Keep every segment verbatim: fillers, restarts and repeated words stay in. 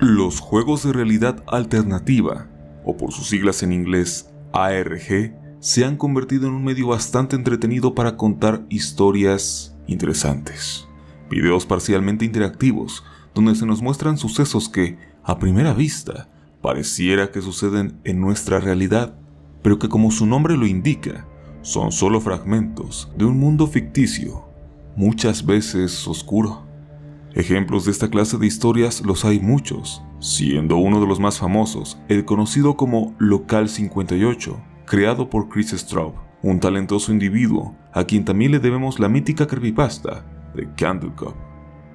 Los juegos de realidad alternativa, o por sus siglas en inglés A R G, se han convertido en un medio bastante entretenido para contar historias interesantes. Videos parcialmente interactivos, donde se nos muestran sucesos que, a primera vista, pareciera que suceden en nuestra realidad, pero que, como su nombre lo indica, son solo fragmentos de un mundo ficticio, muchas veces oscuro. Ejemplos de esta clase de historias los hay muchos, siendo uno de los más famosos el conocido como Local cincuenta y ocho, creado por Chris Straub, un talentoso individuo a quien también le debemos la mítica creepypasta de Candle Cove.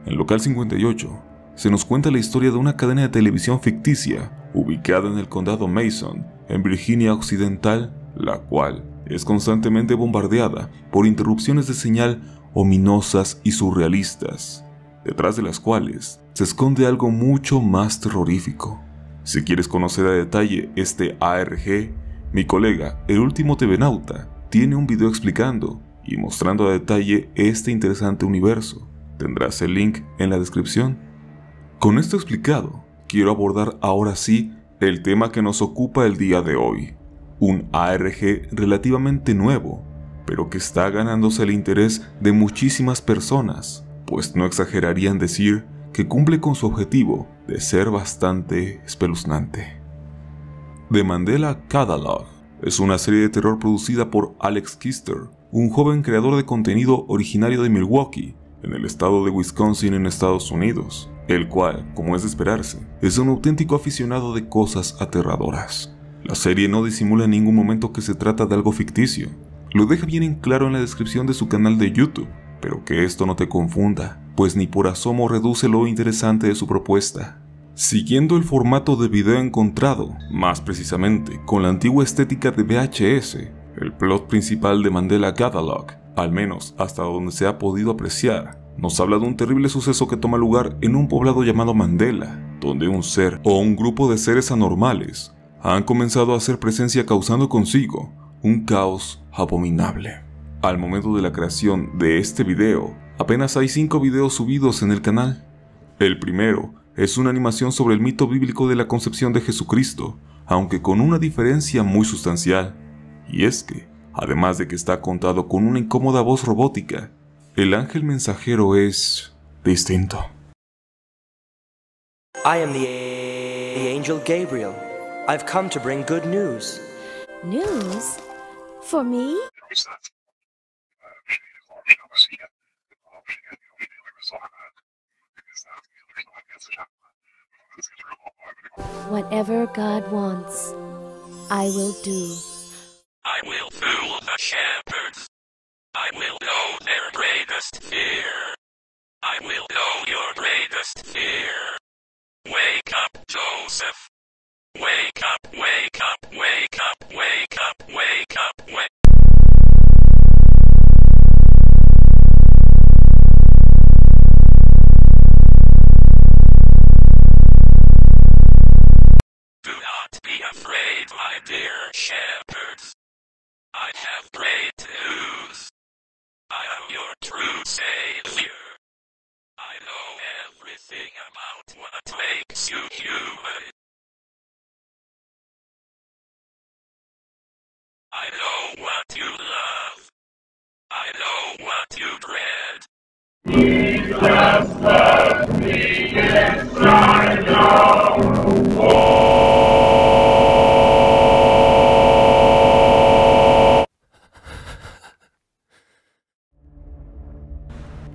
En Local cincuenta y ocho se nos cuenta la historia de una cadena de televisión ficticia ubicada en el condado Mason, en Virginia Occidental, la cual es constantemente bombardeada por interrupciones de señal ominosas y surrealistas, detrás de las cuales se esconde algo mucho más terrorífico. Si quieres conocer a detalle este A R G, mi colega, el último TVnauta, tiene un video explicando y mostrando a detalle este interesante universo. Tendrás el link en la descripción. Con esto explicado, quiero abordar ahora sí el tema que nos ocupa el día de hoy. Un A R G relativamente nuevo, pero que está ganándose el interés de muchísimas personas, pues no exagerarían decir que cumple con su objetivo de ser bastante espeluznante. The Mandela Catalogue es una serie de terror producida por Alex Kister, un joven creador de contenido originario de Milwaukee, en el estado de Wisconsin en Estados Unidos, el cual, como es de esperarse, es un auténtico aficionado de cosas aterradoras. La serie no disimula en ningún momento que se trata de algo ficticio, lo deja bien en claro en la descripción de su canal de YouTube, pero que esto no te confunda, pues ni por asomo reduce lo interesante de su propuesta. Siguiendo el formato de video encontrado, más precisamente con la antigua estética de V H S, el plot principal de Mandela Catalogue, al menos hasta donde se ha podido apreciar, nos habla de un terrible suceso que toma lugar en un poblado llamado Mandela, donde un ser o un grupo de seres anormales han comenzado a hacer presencia causando consigo un caos abominable. Al momento de la creación de este video, apenas hay cinco videos subidos en el canal. El primero es una animación sobre el mito bíblico de la concepción de Jesucristo, aunque con una diferencia muy sustancial, y es que, además de que está contado con una incómoda voz robótica, el ángel mensajero es distinto. I am the, the angel Gabriel. I've come to bring good news. News? For me? Whatever God wants, I will do. I will fool the shepherds. I will know their greatest fear. I will know your greatest fear. Wake up, Joseph. Wake up, wake up, wake up, wake up, wake up, wake up.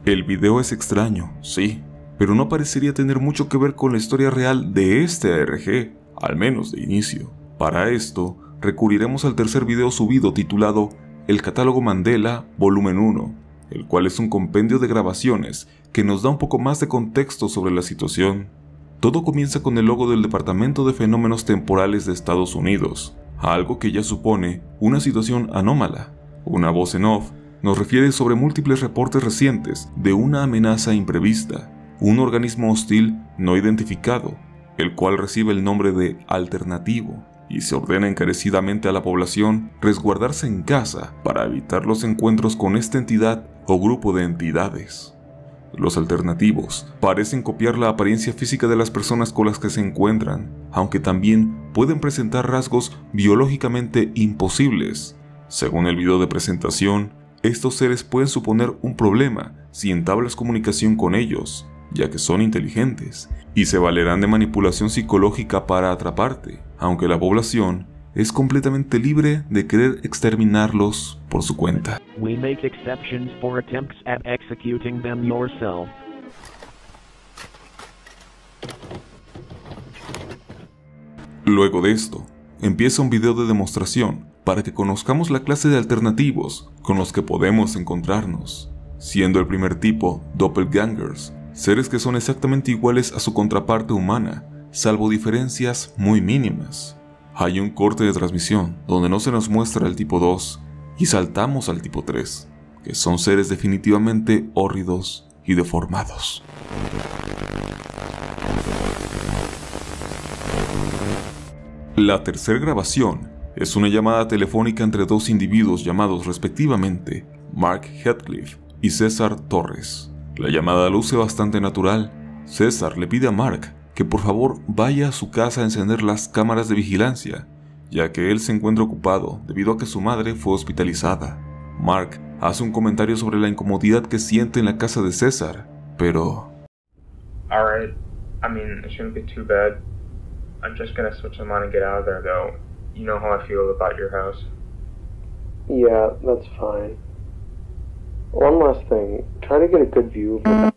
El video es extraño, sí, pero no parecería tener mucho que ver con la historia real de este A R G, al menos de inicio. Para esto, recurriremos al tercer video subido titulado El Catálogo Mandela, volumen uno, el cual es un compendio de grabaciones que nos da un poco más de contexto sobre la situación. Todo comienza con el logo del Departamento de Fenómenos Temporales de Estados Unidos, algo que ya supone una situación anómala. Una voz en off nos refiere sobre múltiples reportes recientes de una amenaza imprevista, un organismo hostil no identificado, el cual recibe el nombre de Alternativo, y se ordena encarecidamente a la población resguardarse en casa para evitar los encuentros con esta entidad o grupo de entidades. Los alternativos parecen copiar la apariencia física de las personas con las que se encuentran, aunque también pueden presentar rasgos biológicamente imposibles. Según el video de presentación, estos seres pueden suponer un problema si entablas comunicación con ellos, ya que son inteligentes, y se valerán de manipulación psicológica para atraparte, aunque la población es completamente libre de querer exterminarlos por su cuenta. We make exceptions for attempts at executing them yourself. Luego de esto, empieza un video de demostración para que conozcamos la clase de alternativos con los que podemos encontrarnos, siendo el primer tipo doppelgangers, seres que son exactamente iguales a su contraparte humana, salvo diferencias muy mínimas. Hay un corte de transmisión donde no se nos muestra el tipo dos y saltamos al tipo tres, que son seres definitivamente hórridos y deformados. La tercera grabación es una llamada telefónica entre dos individuos llamados respectivamente Mark Heathcliff y César Torres. La llamada luce bastante natural. César le pide a Mark que por favor vaya a su casa a encender las cámaras de vigilancia, ya que él se encuentra ocupado debido a que su madre fue hospitalizada. Mark hace un comentario sobre la incomodidad que siente en la casa de César, pero... Alright, I mean, it shouldn't be too bad. I'm just gonna switch them on and get out of there, though. You know how I feel about your house. Yeah, that's fine. One last thing, try to get a good view of the...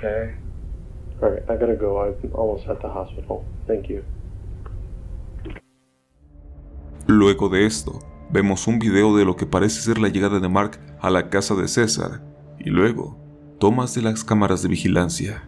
Okay. Alright, I gotta go. I'm almost at the hospital. Thank you. Luego de esto, vemos un video de lo que parece ser la llegada de Mark a la casa de César, y luego, tomas de las cámaras de vigilancia.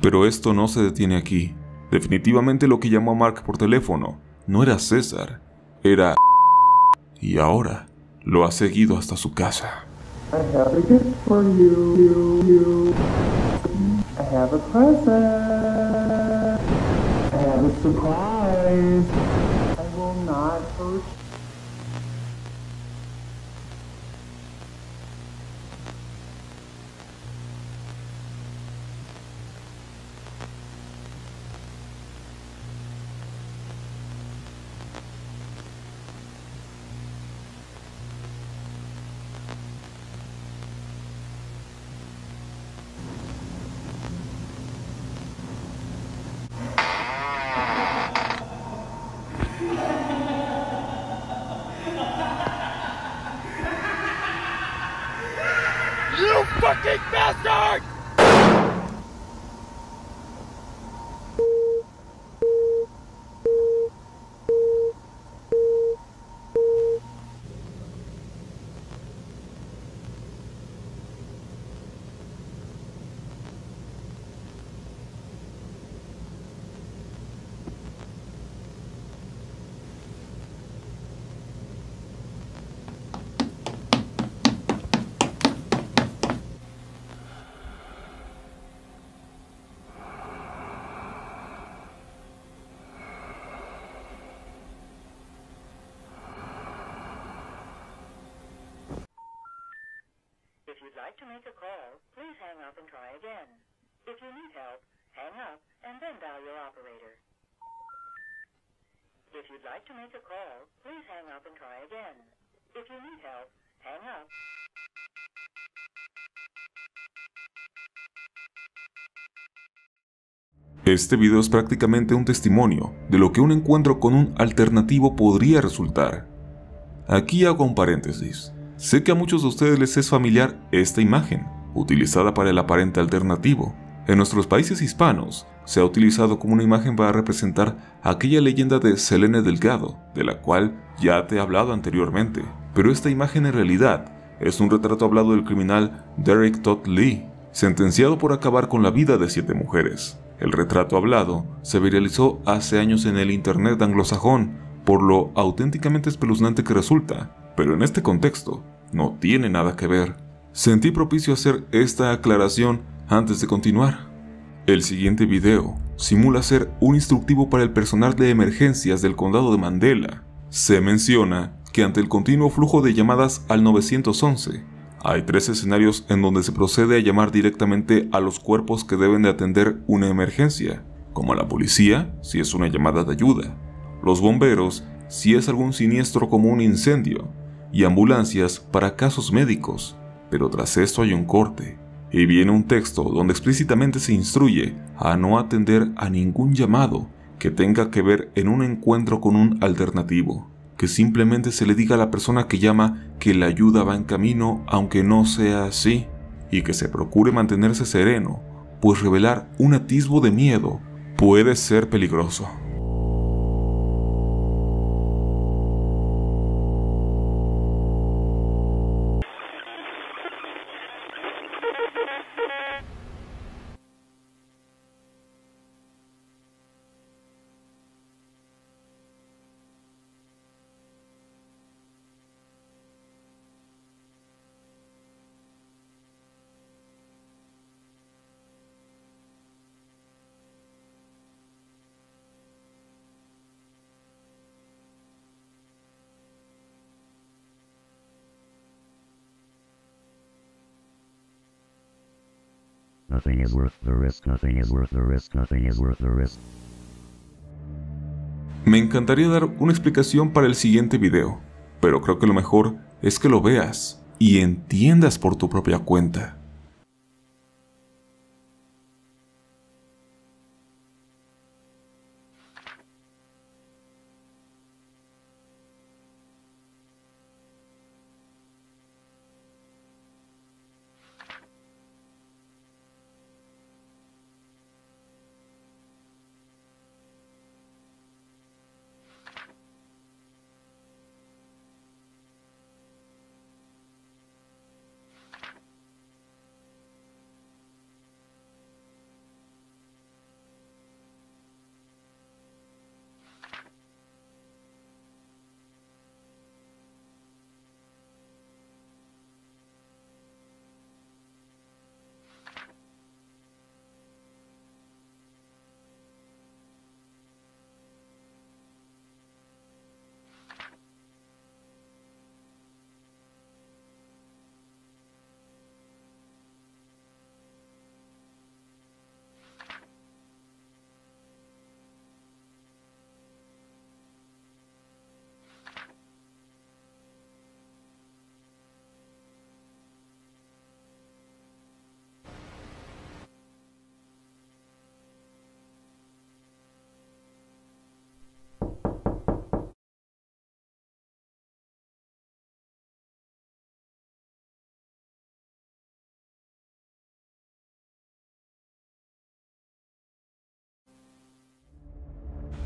Pero esto no se detiene aquí. Definitivamente lo que llamó a Mark por teléfono no era César, era... Y ahora lo ha seguido hasta su casa. I have a gift for you, you, you. I have a present. I have a surprise. I will not hurt you. you'd like to make a call, please hang up and try again. If you need help, hang up and then dial your operator. If you'd like to make a call, please hang up and try again. If you need help, hang up. Este video es prácticamente un testimonio de lo que un encuentro con un alternativo podría resultar. Aquí hago un paréntesis. Sé que a muchos de ustedes les es familiar esta imagen, utilizada para el aparente alternativo. En nuestros países hispanos, se ha utilizado como una imagen para representar aquella leyenda de Selene Delgado, de la cual ya te he hablado anteriormente. Pero esta imagen en realidad es un retrato hablado del criminal Derek Todd Lee, sentenciado por acabar con la vida de siete mujeres. El retrato hablado se viralizó hace años en el internet anglosajón, por lo auténticamente espeluznante que resulta, pero en este contexto no tiene nada que ver. Sentí propicio hacer esta aclaración antes de continuar. El siguiente video simula ser un instructivo para el personal de emergencias del condado de Mandela. Se menciona que ante el continuo flujo de llamadas al nueve once, hay tres escenarios en donde se procede a llamar directamente a los cuerpos que deben de atender una emergencia, como la policía si es una llamada de ayuda, los bomberos si es algún siniestro como un incendio, y ambulancias para casos médicos. Pero tras esto hay un corte, y viene un texto donde explícitamente se instruye a no atender a ningún llamado que tenga que ver en un encuentro con un alternativo. Que simplemente se le diga a la persona que llama que la ayuda va en camino, aunque no sea así, y que se procure mantenerse sereno, pues revelar un atisbo de miedo puede ser peligroso. Nothing is worth the risk, nothing is worth the risk, nothing is worth the risk. Me encantaría dar una explicación para el siguiente video, pero creo que lo mejor es que lo veas y entiendas por tu propia cuenta.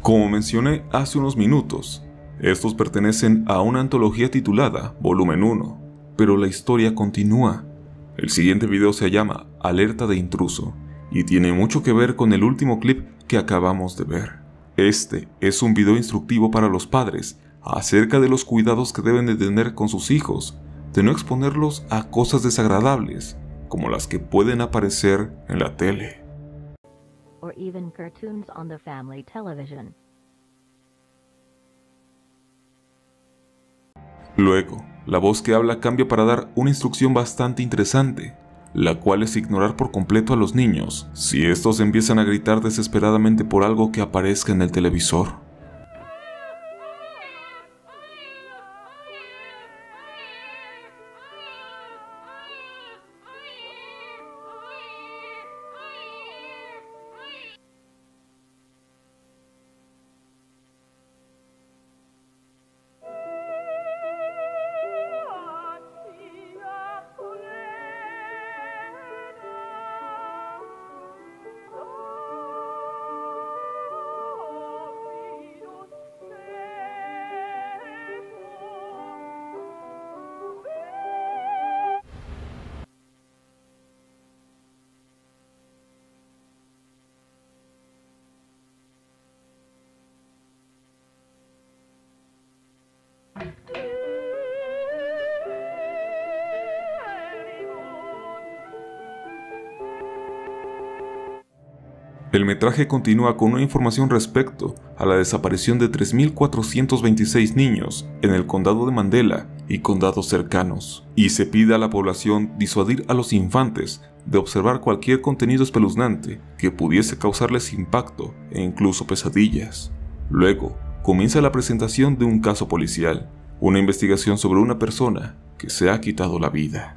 Como mencioné hace unos minutos, estos pertenecen a una antología titulada Volumen uno, pero la historia continúa. El siguiente video se llama Alerta de Intruso y tiene mucho que ver con el último clip que acabamos de ver. Este es un video instructivo para los padres acerca de los cuidados que deben de tener con sus hijos, de no exponerlos a cosas desagradables como las que pueden aparecer en la tele. Or even cartoons on the family television. Luego, la voz que habla cambia para dar una instrucción bastante interesante, la cual es ignorar por completo a los niños si estos empiezan a gritar desesperadamente por algo que aparezca en el televisor. El metraje continúa con una información respecto a la desaparición de tres mil cuatrocientos veintiséis niños en el condado de Mandela y condados cercanos, y se pide a la población disuadir a los infantes de observar cualquier contenido espeluznante que pudiese causarles impacto e incluso pesadillas. Luego, comienza la presentación de un caso policial, una investigación sobre una persona que se ha quitado la vida.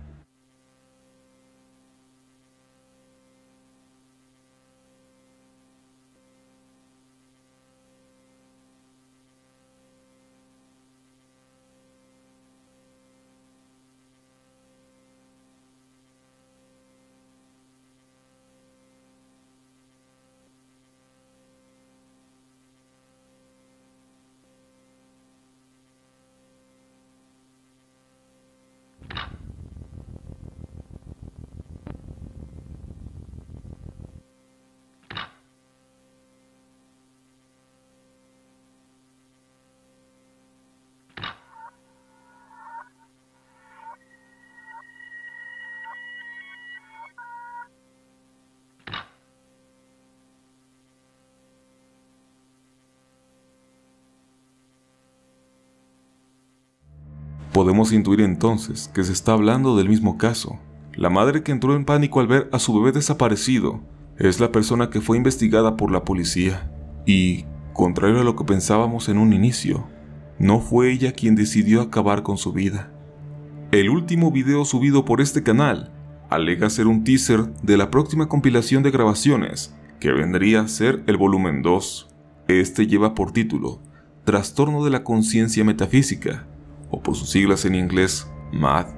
Podemos intuir entonces que se está hablando del mismo caso. La madre que entró en pánico al ver a su bebé desaparecido es la persona que fue investigada por la policía. Y, contrario a lo que pensábamos en un inicio, no fue ella quien decidió acabar con su vida. El último video subido por este canal alega ser un teaser de la próxima compilación de grabaciones que vendría a ser el volumen dos. Este lleva por título Trastorno de la Conciencia Metafísica, o por sus siglas en inglés, M A D.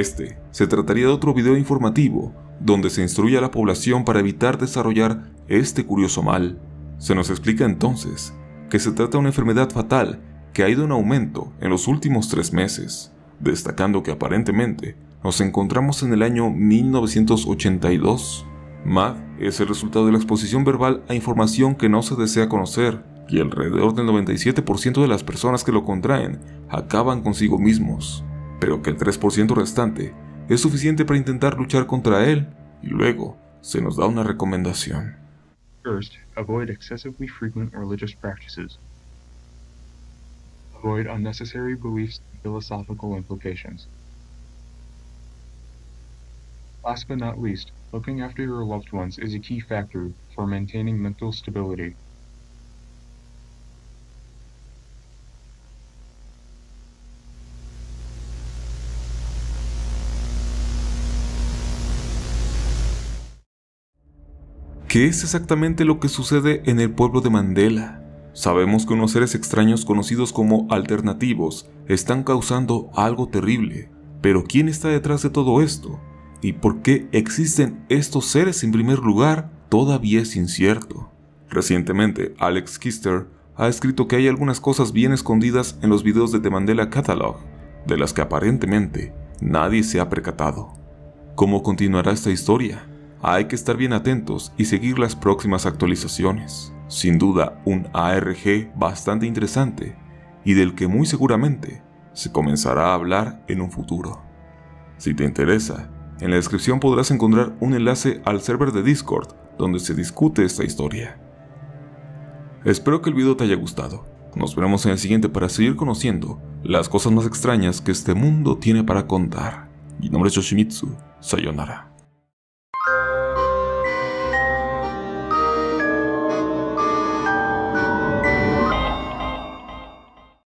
Este se trataría de otro video informativo donde se instruye a la población para evitar desarrollar este curioso mal. Se nos explica entonces que se trata de una enfermedad fatal que ha ido en aumento en los últimos tres meses, destacando que aparentemente nos encontramos en el año mil novecientos ochenta y dos. M A D es el resultado de la exposición verbal a información que no se desea conocer, y alrededor del noventa y siete por ciento de las personas que lo contraen acaban consigo mismos, pero que el tres por ciento restante es suficiente para intentar luchar contra él, y luego se nos da una recomendación. First, avoid excessively frequent religious practices. Avoid unnecessary beliefs and philosophical implications. Last but not least, looking after your loved ones is a key factor for maintaining mental stability. ¿Qué es exactamente lo que sucede en el pueblo de Mandela? Sabemos que unos seres extraños conocidos como alternativos están causando algo terrible, pero ¿quién está detrás de todo esto? ¿Y por qué existen estos seres en primer lugar? Todavía es incierto. Recientemente, Alex Kister ha escrito que hay algunas cosas bien escondidas en los videos de The Mandela Catalogue, de las que aparentemente nadie se ha percatado. ¿Cómo continuará esta historia? Hay que estar bien atentos y seguir las próximas actualizaciones. Sin duda, un A R G bastante interesante y del que muy seguramente se comenzará a hablar en un futuro. Si te interesa, en la descripción podrás encontrar un enlace al server de Discord donde se discute esta historia. Espero que el video te haya gustado. Nos veremos en el siguiente para seguir conociendo las cosas más extrañas que este mundo tiene para contar. Mi nombre es Yoshimitsu. Sayonara.